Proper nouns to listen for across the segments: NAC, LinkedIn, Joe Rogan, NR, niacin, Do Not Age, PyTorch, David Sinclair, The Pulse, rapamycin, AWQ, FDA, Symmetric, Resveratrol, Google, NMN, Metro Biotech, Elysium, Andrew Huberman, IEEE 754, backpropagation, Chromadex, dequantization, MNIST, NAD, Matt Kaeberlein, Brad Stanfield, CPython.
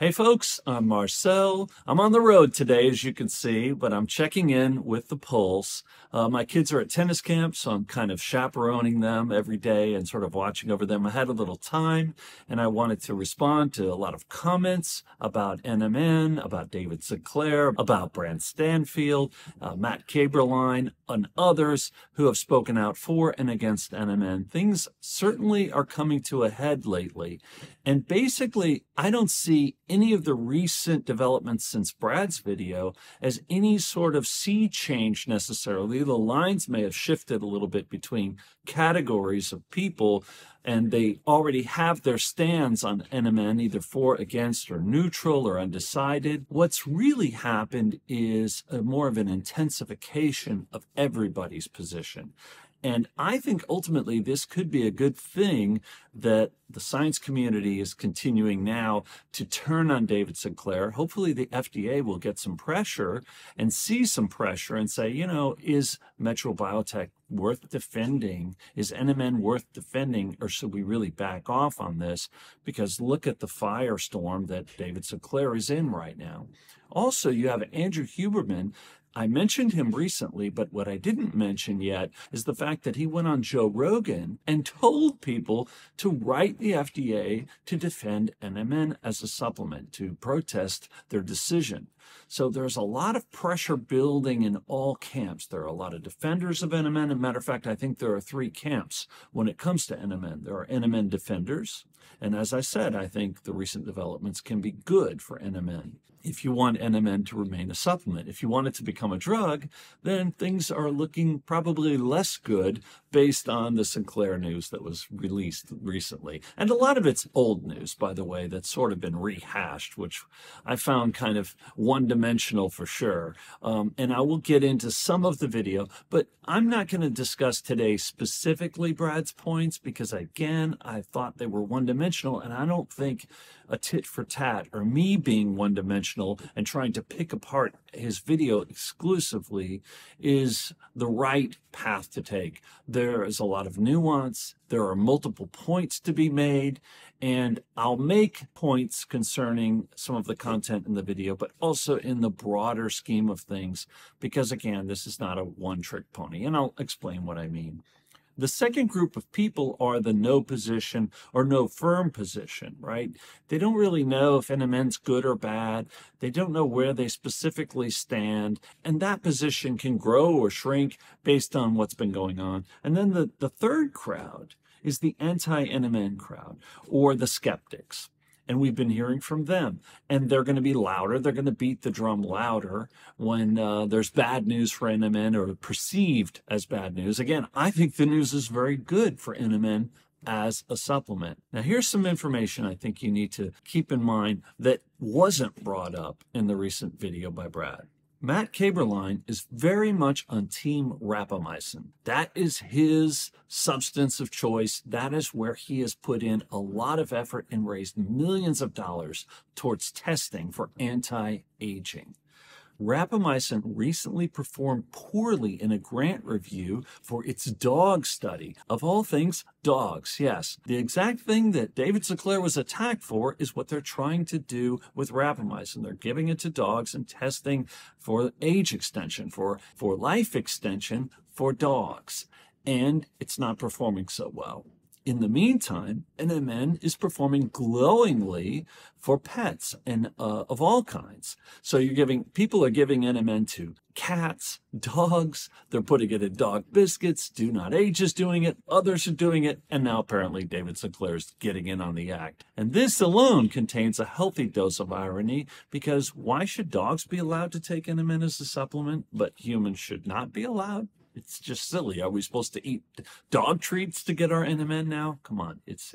Hey folks, I'm Marcel. I'm on the road today, as you can see, but I'm checking in with the Pulse. My kids are at tennis camp, so I'm kind of chaperoning them every day and sort of watching over them. I had a little time, and I wanted to respond to a lot of comments about NMN, about David Sinclair, about Brad Stanfield, Matt Kaeberlein, and others who have spoken out for and against NMN. Things certainly are coming to a head lately, and basically, I don't see any of the recent developments since Brad's video as any sort of sea change necessarily. The lines may have shifted a little bit between categories of people, and they already have their stands on NMN, either for, against, or neutral, or undecided. What's really happened is more of an intensification of everybody's position. And I think ultimately this could be a good thing that the science community is continuing now to turn on David Sinclair. Hopefully the FDA will get some pressure and see some pressure and say, you know, is Metro Biotech worth defending? Is NMN worth defending? Or should we really back off on this? Because look at the firestorm that David Sinclair is in right now. Also, you have Andrew Huberman. I mentioned him recently, but what I didn't mention yet is the fact that he went on Joe Rogan and told people to write the FDA to defend NMN as a supplement, to protest their decision. So there's a lot of pressure building in all camps. There are a lot of defenders of NMN. As a matter of fact, I think there are three camps when it comes to NMN. There are NMN defenders. And as I said, I think the recent developments can be good for NMN. If you want NMN to remain a supplement, if you want it to become a drug, then things are looking probably less good based on the Sinclair news that was released recently. And a lot of it's old news, by the way, that's sort of been rehashed, which I found kind of one-dimensional for sure. And I will get into some of the video, but I'm not going to discuss today specifically Brad's points because, again, I thought they were one-dimensional, and I don't think a tit for tat or me being one-dimensional and trying to pick apart his video exclusively is the right path to take. There is a lot of nuance. There are multiple points to be made, and I'll make points concerning some of the content in the video, but also in the broader scheme of things, because again, this is not a one-trick pony, and I'll explain what I mean. The second group of people are the no position or no firm position, right? They don't really know if NMN's good or bad. They don't know where they specifically stand. And that position can grow or shrink based on what's been going on. And then the third crowd is the anti-NMN crowd or the skeptics. And we've been hearing from them. And they're going to be louder. They're going to beat the drum louder when there's bad news for NMN or perceived as bad news. Again, I think the news is very good for NMN as a supplement. Now, here's some information I think you need to keep in mind that wasn't brought up in the recent video by Brad. Matt Kaeberlein is very much on Team Rapamycin. That is his substance of choice. That is where he has put in a lot of effort and raised millions of dollars towards testing for anti-aging. Rapamycin recently performed poorly in a grant review for its dog study. Of all things, dogs, yes. The exact thing that David Sinclair was attacked for is what they're trying to do with rapamycin. They're giving it to dogs and testing for age extension, for life extension for dogs. And it's not performing so well. In the meantime, NMN is performing glowingly for pets and of all kinds. So people are giving NMN to cats, dogs. They're putting it in dog biscuits. Do Not Age is doing it. Others are doing it. And now apparently David Sinclair is getting in on the act. And this alone contains a healthy dose of irony, because why should dogs be allowed to take NMN as a supplement, but humans should not be allowed? It's just silly. Are we supposed to eat dog treats to get our NMN now? Come on. It's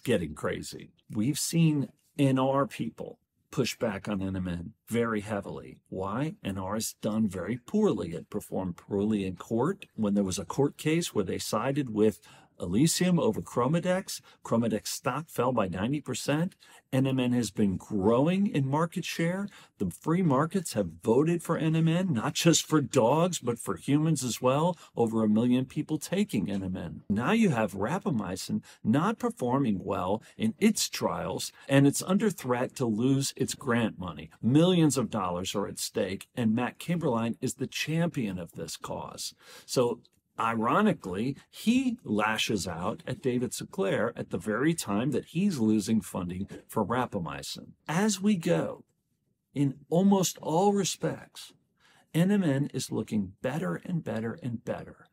getting crazy. We've seen NR people push back on NMN very heavily. Why? NR is done very poorly. It performed poorly in court when there was a court case where they sided with Elysium over Chromadex. Chromadex stock fell by 90%. NMN has been growing in market share. The free markets have voted for NMN, not just for dogs, but for humans as well. Over 1 million people taking NMN. Now you have rapamycin not performing well in its trials, and it's under threat to lose its grant money. Millions of dollars are at stake, and Matt Kaeberlein is the champion of this cause. So ironically, he lashes out at David Sinclair at the very time that he's losing funding for rapamycin. As we go, in almost all respects, NMN is looking better and better and better,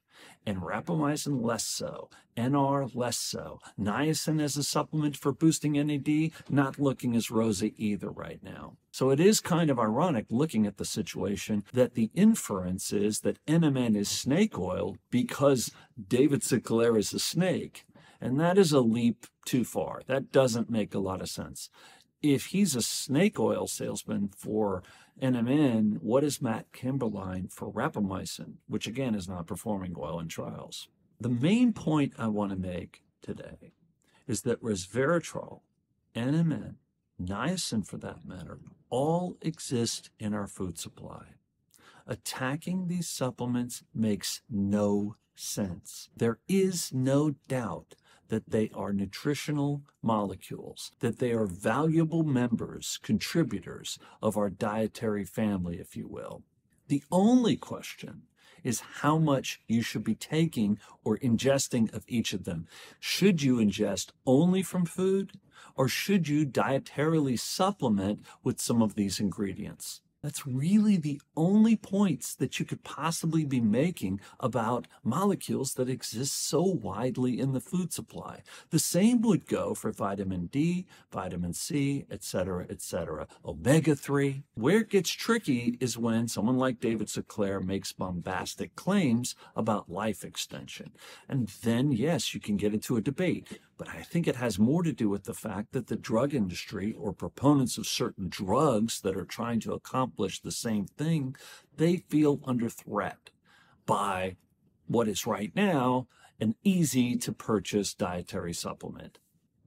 and rapamycin less so, NR less so, niacin as a supplement for boosting NAD not looking as rosy either right now. So it is kind of ironic looking at the situation that the inference is that NMN is snake oil because David Sinclair is a snake, and that is a leap too far. That doesn't make a lot of sense. If he's a snake oil salesman for NMN, what is Matt Kaeberlein for rapamycin, which again is not performing well in trials? The main point I want to make today is that resveratrol, NMN, niacin for that matter, all exist in our food supply. Attacking these supplements makes no sense. There is no doubt that they are nutritional molecules, that they are valuable members, contributors of our dietary family, if you will. The only question is how much you should be taking or ingesting of each of them. Should you ingest only from food, or should you dietarily supplement with some of these ingredients? That's really the only points that you could possibly be making about molecules that exist so widely in the food supply. The same would go for vitamin D, vitamin C, etc., etc., omega 3. Where it gets tricky is when someone like David Sinclair makes bombastic claims about life extension. And then, yes, you can get into a debate. But I think it has more to do with the fact that the drug industry, or proponents of certain drugs that are trying to accomplish the same thing, they feel under threat by what is right now an easy-to-purchase dietary supplement.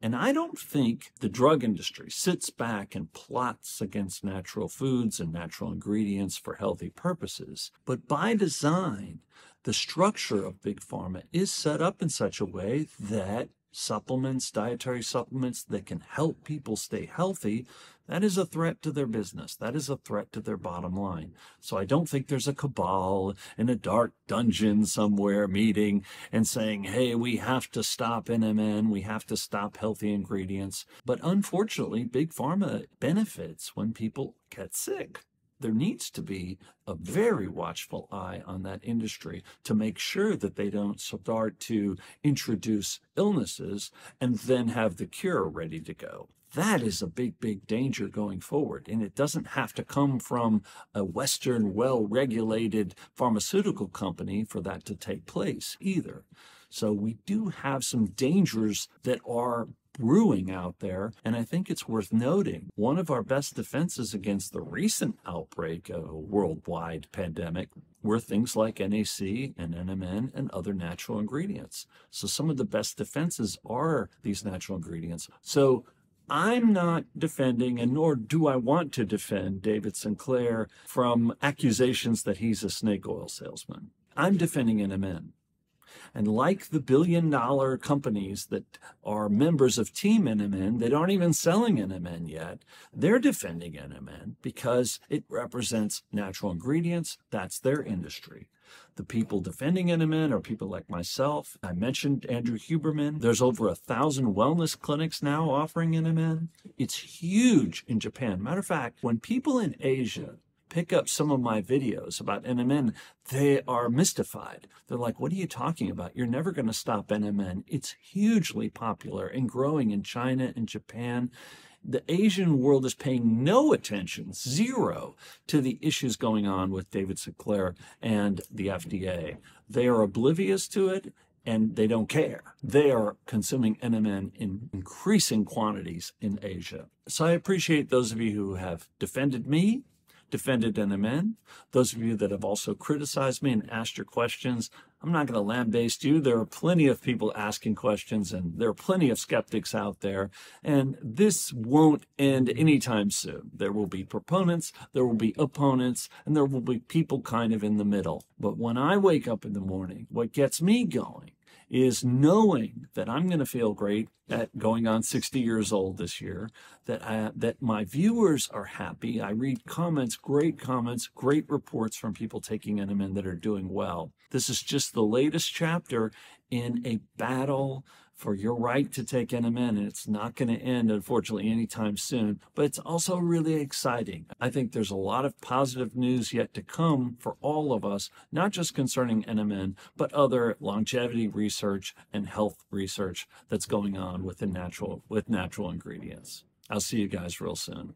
And I don't think the drug industry sits back and plots against natural foods and natural ingredients for healthy purposes. But by design, the structure of Big Pharma is set up in such a way that supplements, dietary supplements that can help people stay healthy, that is a threat to their business. That is a threat to their bottom line. So I don't think there's a cabal in a dark dungeon somewhere meeting and saying, hey, we have to stop NMN, we have to stop healthy ingredients. But unfortunately, Big Pharma benefits when people get sick. There needs to be a very watchful eye on that industry to make sure that they don't start to introduce illnesses and then have the cure ready to go. That is a big, big danger going forward. And it doesn't have to come from a Western, well-regulated pharmaceutical company for that to take place either. So we do have some dangers that are brewing out there, and I think it's worth noting one of our best defenses against the recent outbreak of a worldwide pandemic were things like NAC and NMN and other natural ingredients. So some of the best defenses are these natural ingredients. So I'm not defending, and nor do I want to defend, David Sinclair from accusations that he's a snake oil salesman. I'm defending NMN. And like the billion-dollar companies that are members of Team NMN that aren't even selling NMN yet, they're defending NMN because it represents natural ingredients. That's their industry. The people defending NMN are people like myself. I mentioned Andrew Huberman. There's over 1,000 wellness clinics now offering NMN. It's huge in Japan. Matter of fact, when people in Asia pick up some of my videos about NMN, they are mystified. They're like, what are you talking about? You're never going to stop NMN. It's hugely popular and growing in China and Japan. The Asian world is paying no attention, zero, to the issues going on with David Sinclair and the FDA. They are oblivious to it, and they don't care. They are consuming NMN in increasing quantities in Asia. So I appreciate those of you who have defended me, defended NMN. Those of you that have also criticized me and asked your questions, I'm not going to lambaste you. There are plenty of people asking questions, and there are plenty of skeptics out there. And this won't end anytime soon. There will be proponents, there will be opponents, and there will be people kind of in the middle. But when I wake up in the morning, what gets me going is knowing that I'm going to feel great at going on 60 years old this year, that my viewers are happy. I read comments, great reports from people taking NMN that are doing well. This is just the latest chapter in a battle for your right to take NMN, and it's not going to end, unfortunately, anytime soon, but it's also really exciting. I think there's a lot of positive news yet to come for all of us, not just concerning NMN, but other longevity research and health research that's going on with natural ingredients. I'll see you guys real soon.